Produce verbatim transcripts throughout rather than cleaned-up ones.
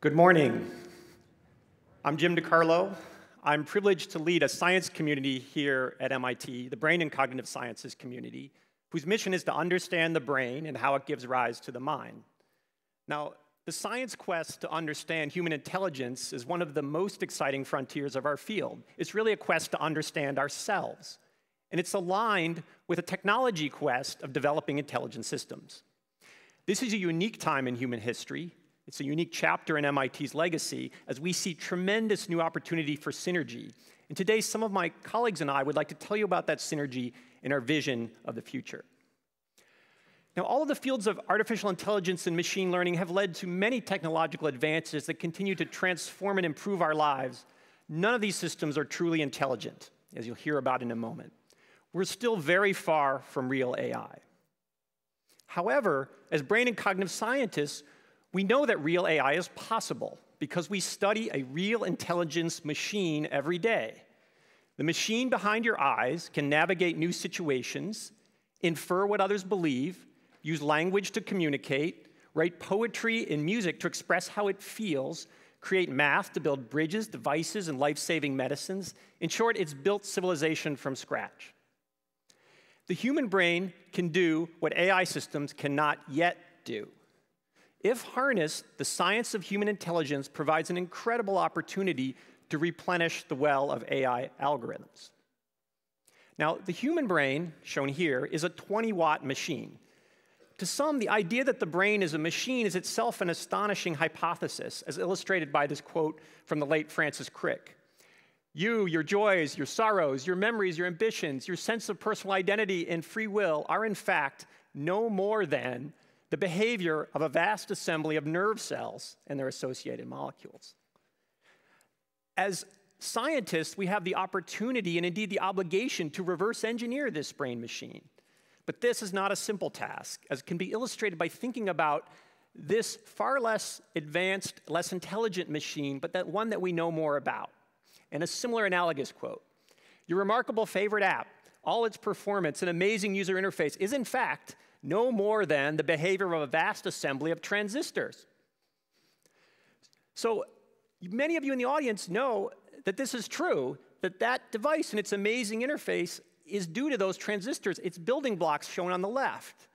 Good morning. I'm Jim DiCarlo. I'm privileged to lead a science community here at M I T, the Brain and Cognitive Sciences community, whose mission is to understand the brain and how it gives rise to the mind. Now, the science quest to understand human intelligence is one of the most exciting frontiers of our field. It's really a quest to understand ourselves, and it's aligned with a technology quest of developing intelligent systems. This is a unique time in human history. It's a unique chapter in M I T's legacy as we see tremendous new opportunity for synergy. And today, some of my colleagues and I would like to tell you about that synergy and our vision of the future. Now, all of the fields of artificial intelligence and machine learning have led to many technological advances that continue to transform and improve our lives. None of these systems are truly intelligent, as you'll hear about in a moment. We're still very far from real A I. However, as brain and cognitive scientists, we know that real A I is possible because we study a real intelligence machine every day. The machine behind your eyes can navigate new situations, infer what others believe, use language to communicate, write poetry and music to express how it feels, create math to build bridges, devices, and life-saving medicines. In short, it's built civilization from scratch. The human brain can do what A I systems cannot yet do. If harnessed, the science of human intelligence provides an incredible opportunity to replenish the well of A I algorithms. Now, the human brain, shown here, is a twenty watt machine. To some, the idea that the brain is a machine is itself an astonishing hypothesis, as illustrated by this quote from the late Francis Crick. You, your joys, your sorrows, your memories, your ambitions, your sense of personal identity and free will are, in fact, no more than the behavior of a vast assembly of nerve cells and their associated molecules. As scientists, we have the opportunity and indeed the obligation to reverse engineer this brain machine. But this is not a simple task, as can be illustrated by thinking about this far less advanced, less intelligent machine, but that one that we know more about. And a similar analogous quote, your remarkable favorite app, all its performance and amazing user interface is in fact no more than the behavior of a vast assembly of transistors. So many of you in the audience know that this is true, that that device and its amazing interface is due to those transistors, its building blocks shown on the left.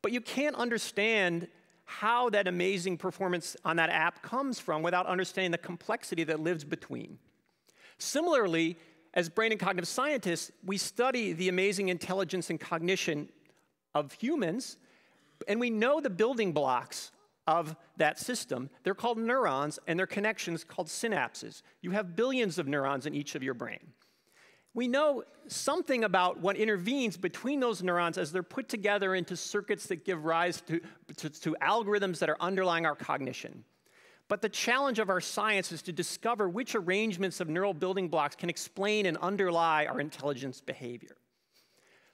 But you can't understand how that amazing performance on that app comes from without understanding the complexity that lives between. Similarly, as brain and cognitive scientists, we study the amazing intelligence and cognition of humans, and we know the building blocks of that system. They're called neurons, and their connections called synapses. You have billions of neurons in each of your brain. We know something about what intervenes between those neurons as they're put together into circuits that give rise to, to, to algorithms that are underlying our cognition. But the challenge of our science is to discover which arrangements of neural building blocks can explain and underlie our intelligence behavior.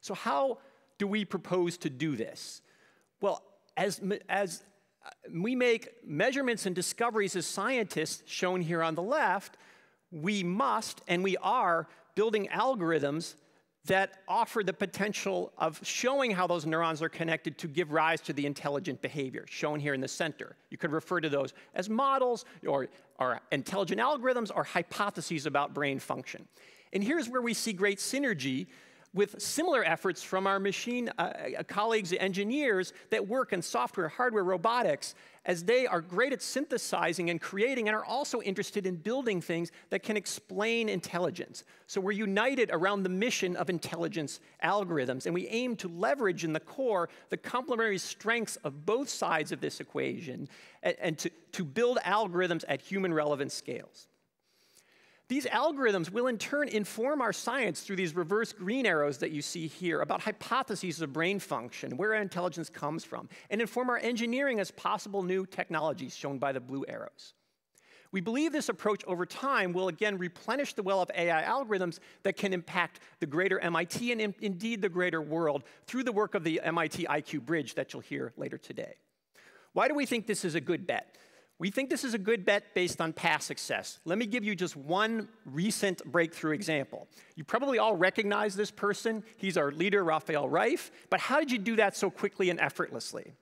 So how do we propose to do this? Well, as, as we make measurements and discoveries as scientists, shown here on the left, we must and we are building algorithms that offer the potential of showing how those neurons are connected to give rise to the intelligent behavior, shown here in the center. You could refer to those as models or, or intelligent algorithms or hypotheses about brain function. And here's where we see great synergy with similar efforts from our machine uh, colleagues, engineers that work in software, hardware, robotics, as they are great at synthesizing and creating and are also interested in building things that can explain intelligence. So we're united around the mission of intelligence algorithms, and we aim to leverage in the core the complementary strengths of both sides of this equation and, and to, to build algorithms at human-relevant scales. These algorithms will in turn inform our science through these reverse green arrows that you see here about hypotheses of brain function, where intelligence comes from, and inform our engineering as possible new technologies shown by the blue arrows. We believe this approach over time will again replenish the well of A I algorithms that can impact the greater M I T and in, indeed the greater world through the work of the M I T I Q Bridge that you'll hear later today. Why do we think this is a good bet? We think this is a good bet based on past success. Let me give you just one recent breakthrough example. You probably all recognize this person. He's our leader, Rafael Reif. But how did you do that so quickly and effortlessly?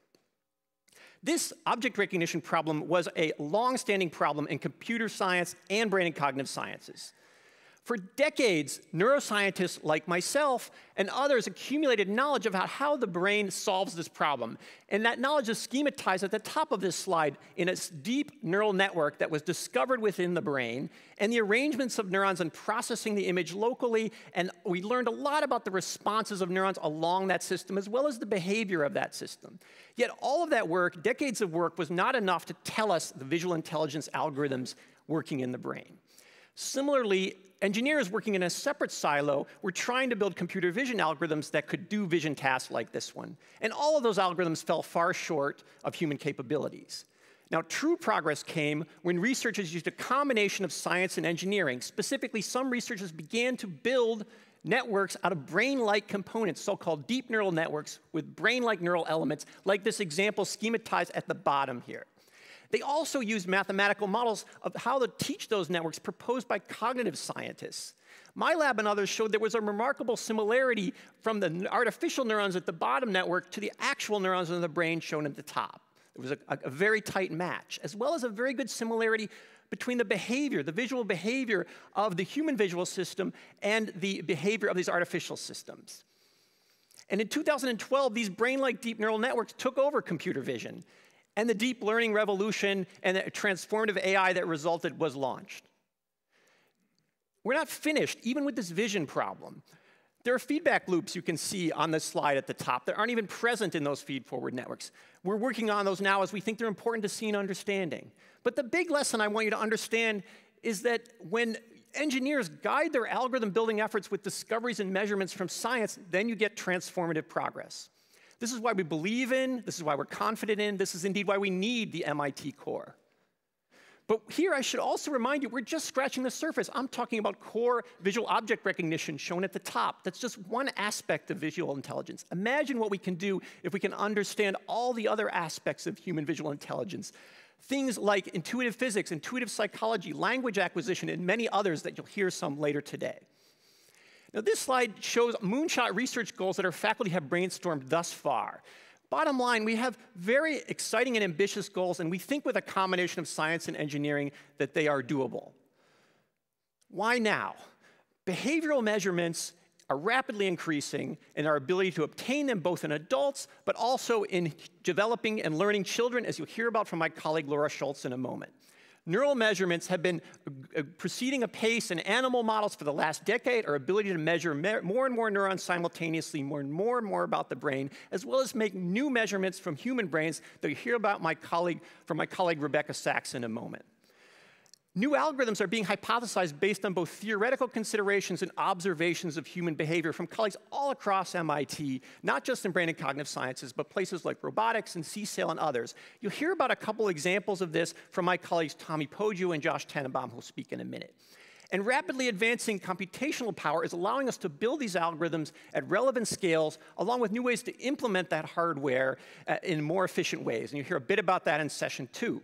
This object recognition problem was a long-standing problem in computer science and brain and cognitive sciences. For decades, neuroscientists like myself and others accumulated knowledge about how the brain solves this problem. And that knowledge is schematized at the top of this slide in a deep neural network that was discovered within the brain and the arrangements of neurons and processing the image locally. And we learned a lot about the responses of neurons along that system as well as the behavior of that system. Yet all of that work, decades of work, was not enough to tell us the visual intelligence algorithms working in the brain. Similarly, engineers working in a separate silo were trying to build computer vision algorithms that could do vision tasks like this one. And all of those algorithms fell far short of human capabilities. Now, true progress came when researchers used a combination of science and engineering. Specifically, some researchers began to build networks out of brain-like components, so-called deep neural networks with brain-like neural elements, like this example schematized at the bottom here. They also used mathematical models of how to teach those networks proposed by cognitive scientists. My lab and others showed there was a remarkable similarity from the artificial neurons at the bottom network to the actual neurons in the brain shown at the top. It was a, a very tight match, as well as a very good similarity between the behavior, the visual behavior of the human visual system and the behavior of these artificial systems. And in two thousand twelve, these brain-like deep neural networks took over computer vision. And the deep learning revolution and the transformative A I that resulted was launched. We're not finished, even with this vision problem. There are feedback loops you can see on this slide at the top that aren't even present in those feed-forward networks. We're working on those now as we think they're important to seeing and understanding. But the big lesson I want you to understand is that when engineers guide their algorithm-building efforts with discoveries and measurements from science, then you get transformative progress. This is why we believe in, this is why we're confident in, this is indeed why we need the M I T core. But here I should also remind you, we're just scratching the surface. I'm talking about core visual object recognition shown at the top. That's just one aspect of visual intelligence. Imagine what we can do if we can understand all the other aspects of human visual intelligence. Things like intuitive physics, intuitive psychology, language acquisition, and many others that you'll hear some later today. Now, this slide shows moonshot research goals that our faculty have brainstormed thus far. Bottom line, we have very exciting and ambitious goals, and we think with a combination of science and engineering that they are doable. Why now? Behavioral measurements are rapidly increasing in our ability to obtain them both in adults, but also in developing and learning children, as you'll hear about from my colleague Laura Schultz in a moment. Neural measurements have been proceeding apace in animal models for the last decade. Our ability to measure more and more neurons simultaneously, more and more and more about the brain, as well as make new measurements from human brains that you hear about my colleague, from my colleague Rebecca Sachs in a moment. New algorithms are being hypothesized based on both theoretical considerations and observations of human behavior from colleagues all across M I T, not just in brain and cognitive sciences, but places like robotics and C S A I L and others. You'll hear about a couple examples of this from my colleagues Tommy Poggio and Josh Tenenbaum, who'll speak in a minute. And rapidly advancing computational power is allowing us to build these algorithms at relevant scales, along with new ways to implement that hardware uh, in more efficient ways. And you'll hear a bit about that in session two.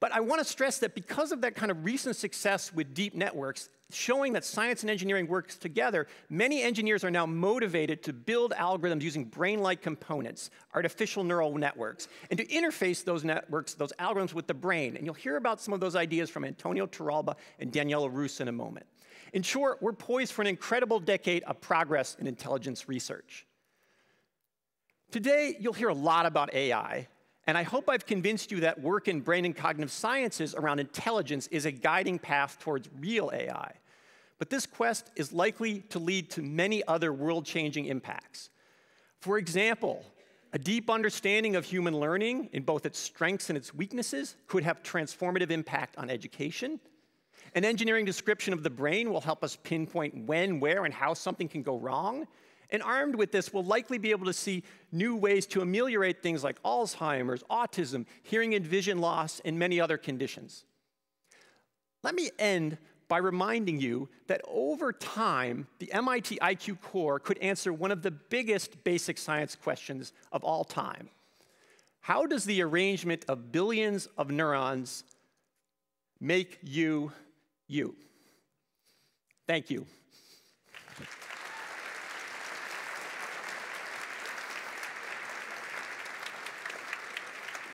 But I want to stress that because of that kind of recent success with deep networks, showing that science and engineering works together, many engineers are now motivated to build algorithms using brain-like components, artificial neural networks, and to interface those networks, those algorithms with the brain. And you'll hear about some of those ideas from Antonio Torralba and Daniela Rus in a moment. In short, we're poised for an incredible decade of progress in intelligence research. Today, you'll hear a lot about A I. And I hope I've convinced you that work in brain and cognitive sciences around intelligence is a guiding path towards real A I. But this quest is likely to lead to many other world-changing impacts. For example, a deep understanding of human learning in both its strengths and its weaknesses could have transformative impact on education. An engineering description of the brain will help us pinpoint when, where, and how something can go wrong. And armed with this, we'll likely be able to see new ways to ameliorate things like Alzheimer's, autism, hearing and vision loss, and many other conditions. Let me end by reminding you that over time, the M I T I Q core could answer one of the biggest basic science questions of all time. How does the arrangement of billions of neurons make you, you? Thank you.